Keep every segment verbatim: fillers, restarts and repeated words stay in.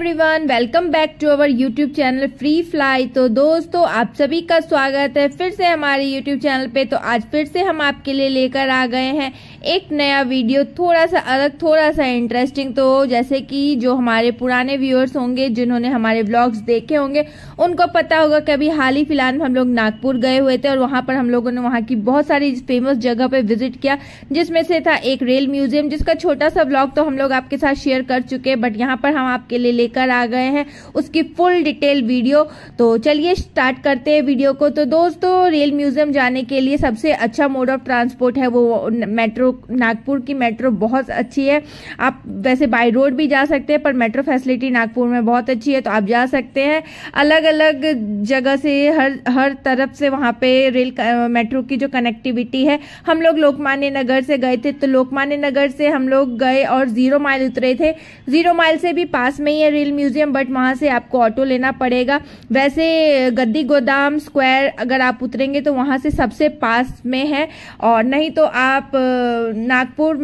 Everyone, welcome back to our YouTube channel free fly. तो दोस्तों, आप सभी का स्वागत है फिर से हमारे यूट्यूब चैनल पे। तो आज फिर से हम आपके लिए लेकर आ गए हैं एक नया वीडियो, थोड़ा सा अलग, थोड़ा सा इंटरेस्टिंग। तो जैसे कि जो हमारे पुराने व्यूअर्स होंगे, जिन्होंने हमारे ब्लॉग्स देखे होंगे, उनको पता होगा कि अभी हाल ही फिलहाल में हम लोग नागपुर गए हुए थे और वहाँ पर हम लोगों ने वहाँ की बहुत सारी फेमस जगह पर विजिट किया, जिसमें से था एक रेल म्यूजियम, जिसका छोटा सा ब्लॉग तो हम लोग आपके साथ शेयर कर चुके हैं, बट यहाँ पर हम आपके लिए लेकर आ गए हैं उसकी फुल डिटेल वीडियो। तो चलिए स्टार्ट करते हैं वीडियो को। तो दोस्तों, रेल म्यूजियम जाने के लिए सबसे अच्छा मोड ऑफ ट्रांसपोर्ट है वो मेट्रो। नागपुर की मेट्रो बहुत अच्छी है। आप वैसे बाय रोड भी जा सकते हैं, पर मेट्रो फैसिलिटी नागपुर में बहुत अच्छी है, तो आप जा सकते हैं। अलग अलग जगह से, हर हर तरफ से वहाँ पे रेल मेट्रो की जो कनेक्टिविटी है। हम लोग लोकमान्य नगर से गए थे, तो लोकमान्य नगर से हम लोग गए और जीरो माइल उतरे थे। जीरो माइल से भी पास में ही है रेल म्यूजियम, बट वहाँ से आपको ऑटो लेना पड़ेगा। वैसे गद्दी गोदाम स्क्वायर अगर आप उतरेंगे तो वहाँ से सबसे पास में है, और नहीं तो आप नागपुर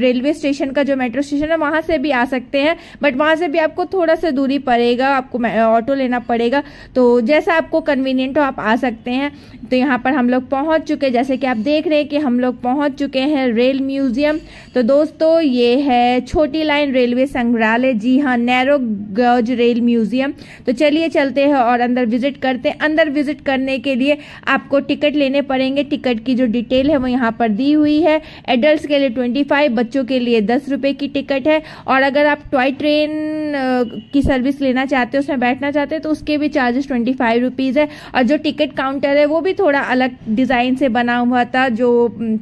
रेलवे स्टेशन का जो मेट्रो स्टेशन है वहाँ से भी आ सकते हैं, बट वहाँ से भी आपको थोड़ा सा दूरी पड़ेगा, आपको ऑटो लेना पड़ेगा। तो जैसा आपको कन्वीनियंट हो आप आ सकते हैं। तो यहाँ पर हम लोग पहुँच चुके, जैसे कि आप देख रहे हैं कि हम लोग पहुँच चुके हैं रेल म्यूजियम। तो दोस्तों, ये है छोटी लाइन रेलवे संग्रहालय, जी हाँ, नैरो गौज रेल म्यूजियम। तो चलिए चलते हैं और अंदर विजिट करते हैं। अंदर विजिट करने के लिए आपको टिकट लेने पड़ेंगे। टिकट की जो डिटेल है वो यहाँ पर दी हुई है। एडल्ट्स के लिए पच्चीस, बच्चों के लिए दस रुपये की टिकट है। और अगर आप टॉय ट्रेन की सर्विस लेना चाहते हो, उसमें बैठना चाहते हैं, तो उसके भी चार्जेस ट्वेंटी फाइव रुपीज़ है। और जो टिकट काउंटर है वो भी थोड़ा अलग डिज़ाइन से बना हुआ था। जो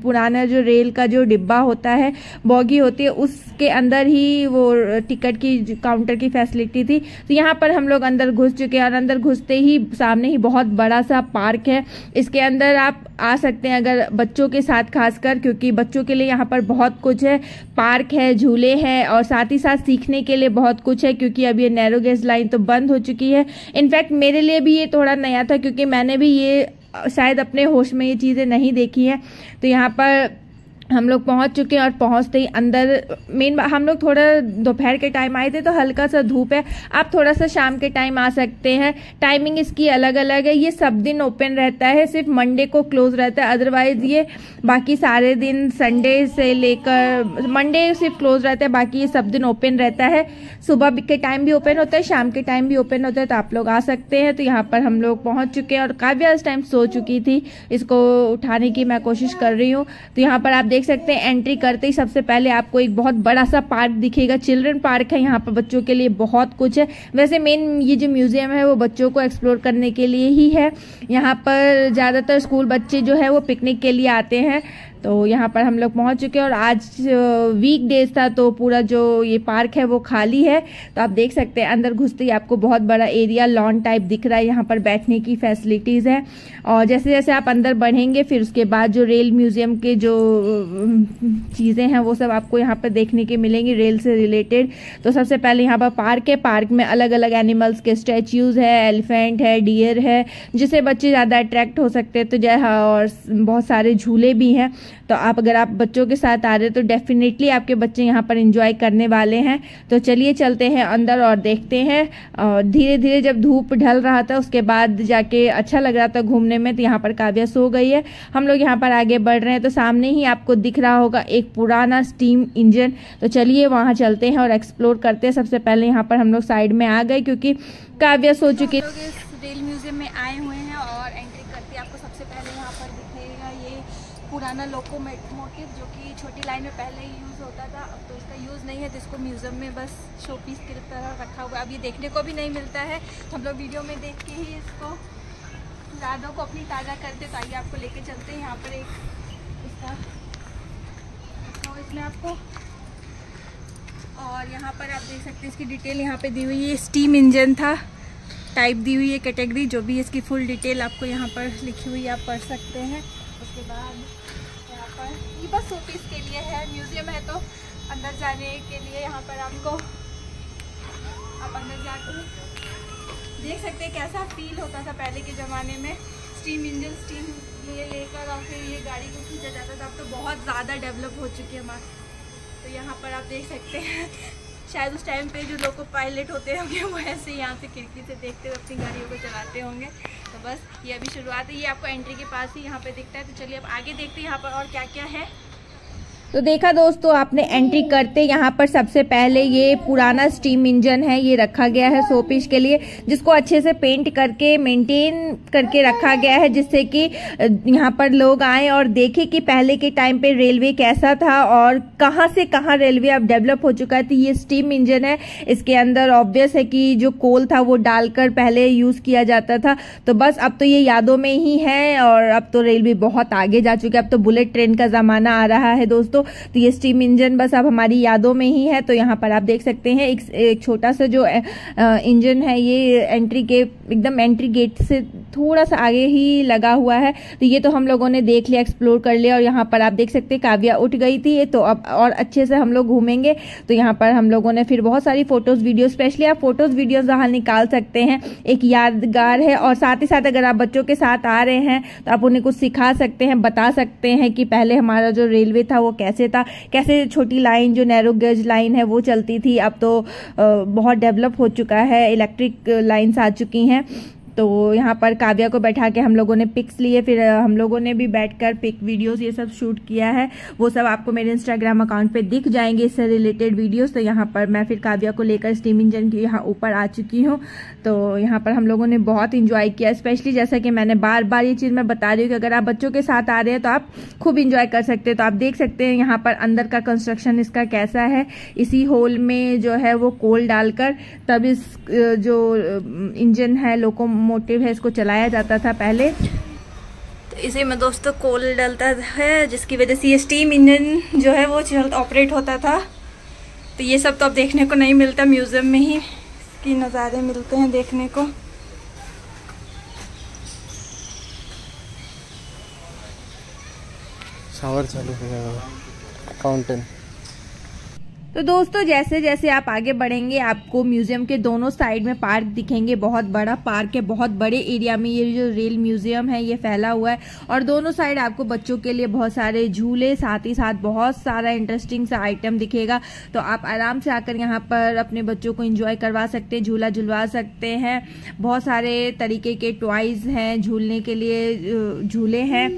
पुराना जो रेल का जो डिब्बा होता है, बॉगी होती है, उसके अंदर ही वो टिकट की काउंटर की फैसिलिटी थी। तो यहाँ पर हम लोग अंदर घुस चुके हैं, और अंदर घुसते ही सामने ही बहुत बड़ा सा पार्क है। इसके अंदर आप आ सकते हैं अगर बच्चों के साथ, खासकर क्योंकि बच्चों के लिए यहाँ पर बहुत कुछ है। पार्क है, झूले हैं, और साथ ही साथ सीखने के लिए बहुत कुछ है, क्योंकि अब ये नैरो गेज लाइन तो बंद हो चुकी है। इनफैक्ट मेरे लिए भी ये थोड़ा नया था, क्योंकि मैंने भी ये शायद अपने होश में ये चीज़ें नहीं देखी हैं। तो यहाँ पर हम लोग पहुंच चुके हैं, और पहुंचते ही अंदर मेन हम लोग थोड़ा दोपहर के टाइम आए थे, तो हल्का सा धूप है। आप थोड़ा सा शाम के टाइम आ सकते हैं। टाइमिंग इसकी अलग अलग है। ये सब दिन ओपन रहता है, सिर्फ मंडे को क्लोज रहता है। अदरवाइज ये बाकी सारे दिन, संडे से लेकर मंडे सिर्फ क्लोज रहता है, बाकी ये सब दिन ओपन रहता है। सुबह के टाइम भी ओपन होता है, शाम के टाइम भी ओपन होता है, तो आप लोग आ सकते हैं। तो यहाँ पर हम लोग पहुँच चुके हैं, और काव्या इस टाइम सो चुकी थी, इसको उठाने की मैं कोशिश कर रही हूँ। तो यहाँ पर आप देख सकते हैं, एंट्री करते ही सबसे पहले आपको एक बहुत बड़ा सा पार्क दिखेगा। चिल्ड्रन पार्क है, यहाँ पर बच्चों के लिए बहुत कुछ है। वैसे मेन ये जो म्यूजियम है वो बच्चों को एक्सप्लोर करने के लिए ही है। यहाँ पर ज़्यादातर स्कूल बच्चे जो है वो पिकनिक के लिए आते हैं। तो यहाँ पर हम लोग पहुँच चुके हैं, और आज वीक डेज था, तो पूरा जो ये पार्क है वो खाली है। तो आप देख सकते हैं, अंदर घुसते ही आपको बहुत बड़ा एरिया, लॉन टाइप दिख रहा है। यहाँ पर बैठने की फैसिलिटीज़ है, और जैसे जैसे आप अंदर बढ़ेंगे, फिर उसके बाद जो रेल म्यूजियम के जो चीज़ें हैं वो सब आपको यहाँ पर देखने की मिलेंगी, रेल से रिलेटेड। तो सबसे पहले यहाँ पर पार्क है। पार्क में अलग अलग एनिमल्स के स्टैच्यूज़ है, एलिफेंट है, डियर है, जिससे बच्चे ज़्यादा अट्रैक्ट हो सकते हैं। तो जय, और बहुत सारे झूले भी हैं। तो आप अगर आप बच्चों के साथ आ रहे हो तो डेफिनेटली आपके बच्चे यहाँ पर एंजॉय करने वाले हैं। तो चलिए चलते हैं अंदर और देखते हैं। और धीरे धीरे जब धूप ढल रहा था, उसके बाद जाके अच्छा लग रहा था घूमने में। तो यहाँ पर काव्या सो गई है, हम लोग यहाँ पर आगे बढ़ रहे हैं। तो सामने ही आपको दिख रहा होगा एक पुराना स्टीम इंजन। तो चलिए वहाँ चलते हैं और एक्सप्लोर करते हैं। सबसे पहले यहाँ पर हम लोग साइड में आ गए, क्योंकि काव्या सो चुकी। रेल म्यूजियम में आए हुए हैं, और एंट्री करते आपको सबसे पहले यहाँ पर दिखेगा ये पुराना लोको मोटिव, जो कि छोटी लाइन में पहले ही यूज़ होता था। अब तो इसका यूज़ नहीं है, तो इसको म्यूज़ियम में बस शोपीस की तरह रखा हुआ है। अब ये देखने को भी नहीं मिलता है, तो हम लोग वीडियो में देख के ही इसको यादों को अपनी ताज़ा करते। तो आइए आपको लेके चलते हैं। यहाँ पर एक इसका रखा हुआ इसमें आपको, और यहाँ पर आप देख सकते हैं इसकी डिटेल यहाँ पर दी हुई है। स्टीम इंजन था, टाइप दी हुई है, कैटेगरी जो भी है, इसकी फुल डिटेल आपको यहाँ पर लिखी हुई आप पढ़ सकते हैं। उसके बाद यहाँ पर ये बस शोपीस के लिए है, म्यूज़ियम है तो अंदर जाने के लिए यहाँ पर आपको, आप अंदर जाकर देख सकते हैं कैसा फील होता था पहले के ज़माने में। स्टीम इंजन, स्टीम ये लेकर और फिर ये गाड़ी को खींचा जाता था। अब तो बहुत ज़्यादा डेवलप हो चुकी है हमारे। तो यहाँ पर आप देख सकते हैं शायद उस टाइम पे जो लोग पायलट होते होंगे वो ऐसे यहाँ से खिड़की से देखते हुए अपनी गाड़ियों को चलाते होंगे। तो बस ये अभी शुरुआत है, ये आपको एंट्री के पास ही यहाँ पे दिखता है। तो चलिए अब आगे देखते हैं यहाँ पर और क्या क्या है। तो देखा दोस्तों आपने, एंट्री करते यहाँ पर सबसे पहले ये पुराना स्टीम इंजन है, ये रखा गया है शोपीस के लिए, जिसको अच्छे से पेंट करके मेंटेन करके रखा गया है, जिससे कि यहाँ पर लोग आए और देखें कि पहले के टाइम पे रेलवे कैसा था और कहाँ से कहाँ रेलवे अब डेवलप हो चुका है। तो ये स्टीम इंजन है, इसके अंदर ऑब्वियस है कि जो कोल था वो डालकर पहले यूज़ किया जाता था। तो बस अब तो ये यादों में ही है और अब तो रेलवे बहुत आगे जा चुकी है, अब तो बुलेट ट्रेन का ज़माना आ रहा है दोस्तों। तो ये स्टीम इंजन बस अब हमारी यादों में ही है। तो यहाँ पर आप देख सकते हैं एक, एक छोटा सा जो इंजन है, ये एंट्री के एकदम एंट्री गेट से थोड़ा सा आगे ही लगा हुआ है। तो ये तो हम लोगों ने देख लिया, एक्सप्लोर कर लिया। और यहाँ पर आप देख सकते हैं काव्या उठ गई थी, तो अब और अच्छे से हम लोग घूमेंगे। तो यहाँ पर हम लोगों ने फिर बहुत सारी फोटोज़ वीडियो, स्पेशली आप फोटोज़ वीडियोज़ वहाँ निकाल सकते हैं, एक यादगार है। और साथ ही साथ अगर आप बच्चों के साथ आ रहे हैं तो आप उन्हें कुछ सिखा सकते हैं, बता सकते हैं कि पहले हमारा जो रेलवे था वो कैसे था, कैसे छोटी लाइन जो नैरो गेज लाइन है वो चलती थी। अब तो बहुत डेवलप हो चुका है, इलेक्ट्रिक लाइन्स आ चुकी हैं। तो यहाँ पर काव्या को बैठा के हम लोगों ने पिक्स लिए, फिर हम लोगों ने भी बैठकर पिक वीडियोस ये सब शूट किया है। वो सब आपको मेरे इंस्टाग्राम अकाउंट पे दिख जाएंगे, इससे रिलेटेड वीडियोस। तो यहाँ पर मैं फिर काव्या को लेकर स्टीम इंजन के यहाँ ऊपर आ चुकी हूँ। तो यहाँ पर हम लोगों ने बहुत इंजॉय किया, स्पेशली जैसा कि मैंने बार बार ये चीज़ मैं बता रही हूँ कि अगर आप बच्चों के साथ आ रहे हैं तो आप खूब इंजॉय कर सकते हैं। तो आप देख सकते हैं यहाँ पर अंदर का कंस्ट्रक्शन इसका कैसा है। इसी होल में जो है वो कोल डालकर तब इस जो इंजन है लोको मोटिव है इसको चलाया जाता था पहले। तो इसी में दोस्तों कोल डलता है, जिसकी वजह से ये स्टीम इंजन जो है वो चल ऑपरेट होता था। तो ये सब तो अब देखने को नहीं मिलता, म्यूजियम में ही इसकी नज़ारे मिलते हैं देखने को। शावर चालू हो गया, फाउंटेन। तो दोस्तों जैसे जैसे आप आगे बढ़ेंगे आपको म्यूजियम के दोनों साइड में पार्क दिखेंगे। बहुत बड़ा पार्क है, बहुत बड़े एरिया में ये जो रेल म्यूजियम है ये फैला हुआ है और दोनों साइड आपको बच्चों के लिए बहुत सारे झूले, साथ ही साथ बहुत सारा इंटरेस्टिंग सा आइटम दिखेगा। तो आप आराम से आकर यहाँ पर अपने बच्चों को इंजॉय करवा सकते हैं, झूला झुलवा सकते हैं। बहुत सारे तरीके के टॉयज हैं, झूलने के लिए झूले हैं।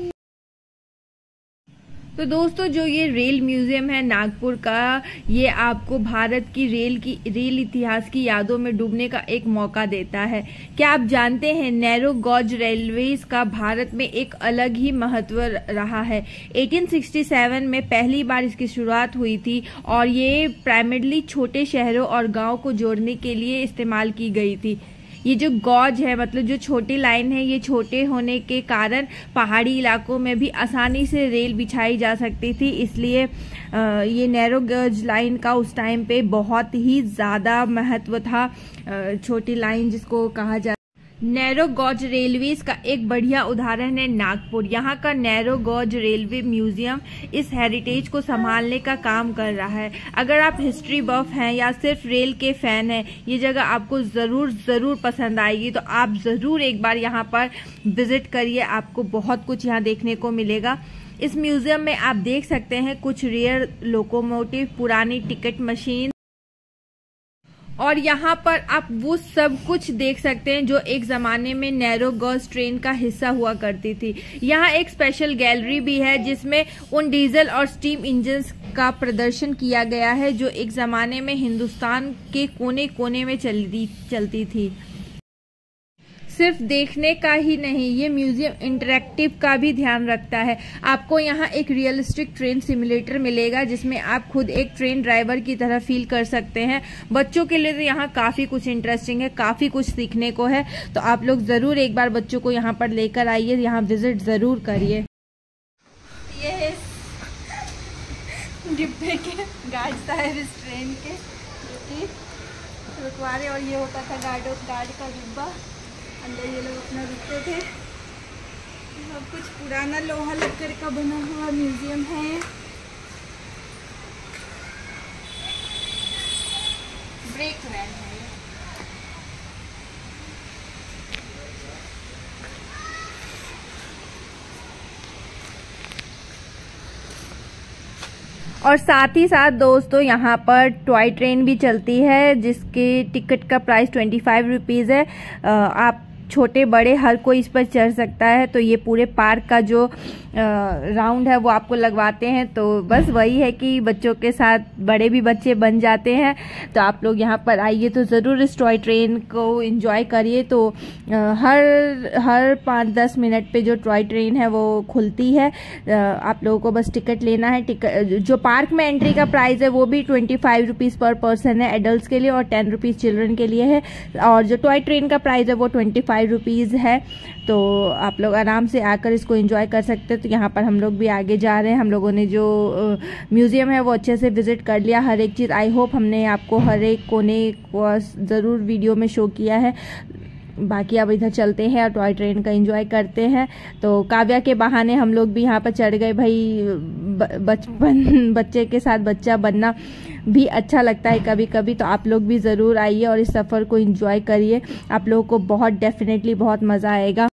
तो दोस्तों जो ये रेल म्यूजियम है नागपुर का, ये आपको भारत की रेल की रेल इतिहास की यादों में डूबने का एक मौका देता है। क्या आप जानते हैं नैरो गॉज रेलवेज का भारत में एक अलग ही महत्व रहा है। अठारह सौ सरसठ में पहली बार इसकी शुरुआत हुई थी और ये प्राइमरीली छोटे शहरों और गाँव को जोड़ने के लिए इस्तेमाल की गई थी। ये जो गॉज है मतलब जो छोटी लाइन है, ये छोटे होने के कारण पहाड़ी इलाकों में भी आसानी से रेल बिछाई जा सकती थी, इसलिए ये नैरो गॉज लाइन का उस टाइम पे बहुत ही ज़्यादा महत्व था। छोटी लाइन जिसको कहा जाता है। नैरो गॉज रेलवेज का एक बढ़िया उदाहरण है नागपुर। यहाँ का नैरो गॉज रेलवे म्यूजियम इस हेरिटेज को संभालने का काम कर रहा है। अगर आप हिस्ट्री बफ हैं या सिर्फ रेल के फैन हैं, ये जगह आपको ज़रूर ज़रूर पसंद आएगी। तो आप ज़रूर एक बार यहाँ पर विजिट करिए, आपको बहुत कुछ यहाँ देखने को मिलेगा। इस म्यूजियम में आप देख सकते हैं कुछ रेयर लोकोमोटिव, पुरानी टिकट मशीन और यहाँ पर आप वो सब कुछ देख सकते हैं जो एक ज़माने में नैरो गॉज ट्रेन का हिस्सा हुआ करती थी। यहाँ एक स्पेशल गैलरी भी है जिसमें उन डीजल और स्टीम इंजन्स का प्रदर्शन किया गया है जो एक ज़माने में हिंदुस्तान के कोने कोने में चलती चलती थी। सिर्फ देखने का ही नहीं, ये म्यूजियम इंटरेक्टिव का भी ध्यान रखता है। आपको यहाँ एक रियलिस्टिक ट्रेन सिमुलेटर मिलेगा जिसमें आप खुद एक ट्रेन ड्राइवर की तरह फील कर सकते हैं। बच्चों के लिए तो यहाँ काफ़ी कुछ इंटरेस्टिंग है, काफ़ी कुछ सीखने को है। तो आप लोग ज़रूर एक बार बच्चों को यहाँ पर लेकर आइए, यहाँ विजिट ज़रूर करिए। ये है डिब्बे के गार्ड साहब इस ट्रेन के रुकवा रहे और ये होता था गार्डो गार्ड का डिब्बा, अंदर ये लोग अपना रुकते थे। सब कुछ पुराना लोहा लक्कड़ का बना हुआ म्यूजियम है। ब्रेक वैन है, और साथ ही साथ दोस्तों यहाँ पर टॉय ट्रेन भी चलती है जिसके टिकट का प्राइस ट्वेंटी फाइव रुपीज़ है। आप छोटे बड़े हर कोई इस पर चढ़ सकता है। तो ये पूरे पार्क का जो राउंड है वो आपको लगवाते हैं। तो बस वही है कि बच्चों के साथ बड़े भी बच्चे बन जाते हैं। तो आप लोग यहाँ पर आइए तो ज़रूर इस टॉय ट्रेन को एंजॉय करिए। तो हर हर पाँच दस मिनट पे जो टॉय ट्रेन है वो खुलती है। आप लोगों को बस टिकट लेना है। टिकट जो पार्क में एंट्री का प्राइस है वो भी twenty five rupees per person है एडल्ट के लिए और टेन रुपीज़ चिल्ड्रन के लिए है। और जो टॉय ट्रेन का प्राइस है वो ट्वेंटी फाइव रुपीज़ है। तो आप लोग आराम से आकर इसको एंजॉय कर सकते हैं। तो यहाँ पर हम लोग भी आगे जा रहे हैं। हम लोगों ने जो म्यूज़ियम है वो अच्छे से विज़िट कर लिया हर एक चीज़। आई होप हमने आपको हर एक कोने को ज़रूर वीडियो में शो किया है। बाकी अब इधर चलते हैं और टॉय ट्रेन का एंजॉय करते हैं। तो काव्या के बहाने हम लोग भी यहाँ पर चढ़ गए। भाई बचपन बच्चे के साथ बच्चा बनना भी अच्छा लगता है कभी कभी। तो आप लोग भी ज़रूर आइए और इस सफ़र को एंजॉय करिए। आप लोगों को बहुत डेफिनेटली बहुत मज़ा आएगा।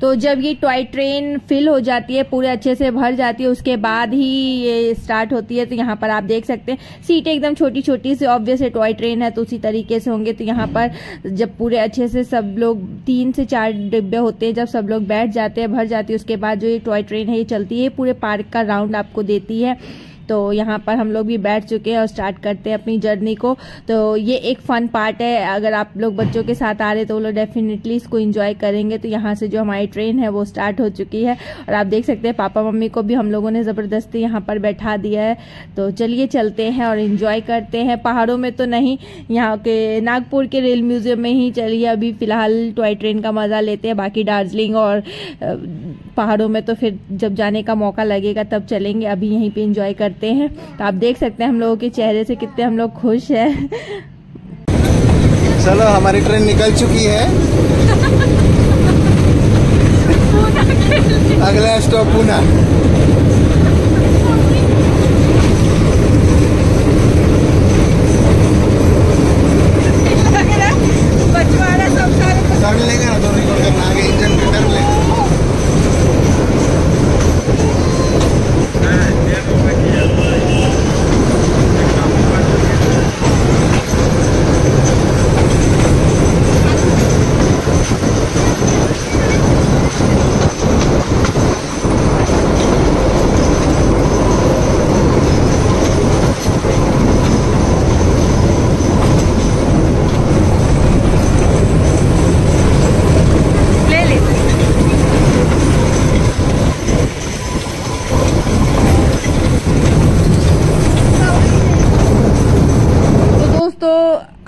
तो जब ये टॉय ट्रेन फिल हो जाती है, पूरे अच्छे से भर जाती है, उसके बाद ही ये स्टार्ट होती है। तो यहाँ पर आप देख सकते हैं सीटें एकदम छोटी छोटी सी, ऑब्वियस है टॉय ट्रेन है तो उसी तरीके से होंगे। तो यहाँ पर जब पूरे अच्छे से सब लोग तीन से चार डिब्बे होते हैं, जब सब लोग बैठ जाते हैं भर जाती है। उसके बाद जो ये टॉय ट्रेन है ये चलती है, पूरे पार्क का राउंड आपको देती है। तो यहाँ पर हम लोग भी बैठ चुके हैं और स्टार्ट करते हैं अपनी जर्नी को। तो ये एक फ़न पार्ट है। अगर आप लोग बच्चों के साथ आ रहे हैं तो वो लोग डेफिनेटली इसको एंजॉय करेंगे। तो यहाँ से जो हमारी ट्रेन है वो स्टार्ट हो चुकी है और आप देख सकते हैं पापा मम्मी को भी हम लोगों ने ज़बरदस्ती यहाँ पर बैठा दिया है। तो चलिए चलते हैं और इन्जॉय करते हैं। पहाड़ों में तो नहीं, यहाँ के नागपुर के रेल म्यूज़ियम में ही चलिए अभी फ़िलहाल टॉय ट्रेन का मज़ा लेते हैं। बाकी दार्जिलिंग और पहाड़ों में तो फिर जब जाने का मौका लगेगा तब चलेंगे। अभी यहीं पर इंजॉय करते हैं। तो आप देख सकते हैं हम लोगों के चेहरे से कितने हम लोग खुश हैं। चलो हमारी ट्रेन निकल चुकी है। अगला स्टॉप पूना।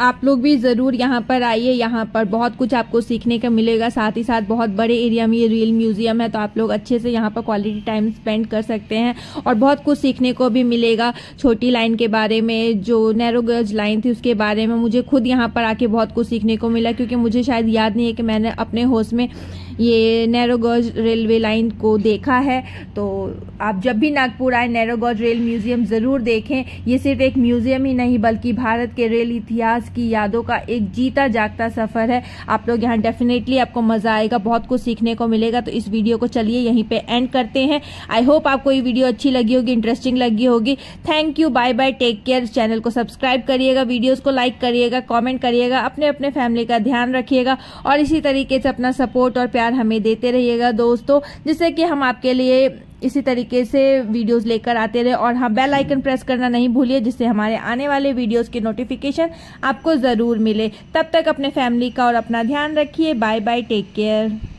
आप लोग भी ज़रूर यहाँ पर आइए। यहाँ पर बहुत कुछ आपको सीखने का मिलेगा। साथ ही साथ बहुत बड़े एरिया में ये रेल म्यूज़ियम है तो आप लोग अच्छे से यहाँ पर क्वालिटी टाइम स्पेंड कर सकते हैं और बहुत कुछ सीखने को भी मिलेगा। छोटी लाइन के बारे में, जो नैरो गेज लाइन थी उसके बारे में मुझे खुद यहाँ पर आके बहुत कुछ सीखने को मिला, क्योंकि मुझे शायद याद नहीं है कि मैंने अपने होश में ये नैरो गौज रेलवे लाइन को देखा है। तो आप जब भी नागपुर आए नैरो गौज रेल म्यूज़ियम ज़रूर देखें। ये सिर्फ एक म्यूज़ियम ही नहीं बल्कि भारत के रेल इतिहास की यादों का एक जीता जागता सफ़र है। आप लोग यहाँ डेफिनेटली आपको मज़ा आएगा, बहुत कुछ सीखने को मिलेगा। तो इस वीडियो को चलिए यहीं पे एंड करते हैं। आई होप आपको ये वीडियो अच्छी लगी होगी, इंटरेस्टिंग लगी होगी। Thank you, bye bye, take care. Channel को सब्सक्राइब करिएगा, वीडियोज़ को लाइक करिएगा, कॉमेंट करिएगा। अपने अपने फैमिली का ध्यान रखिएगा और इसी तरीके से अपना सपोर्ट और हमें देते रहिएगा दोस्तों, जिससे कि हम आपके लिए इसी तरीके से वीडियोस लेकर आते रहे। और हाँ, बेल आइकन प्रेस करना नहीं भूलिए, जिससे हमारे आने वाले वीडियोस की नोटिफिकेशन आपको ज़रूर मिले। तब तक अपने फैमिली का और अपना ध्यान रखिए। Bye bye, take care.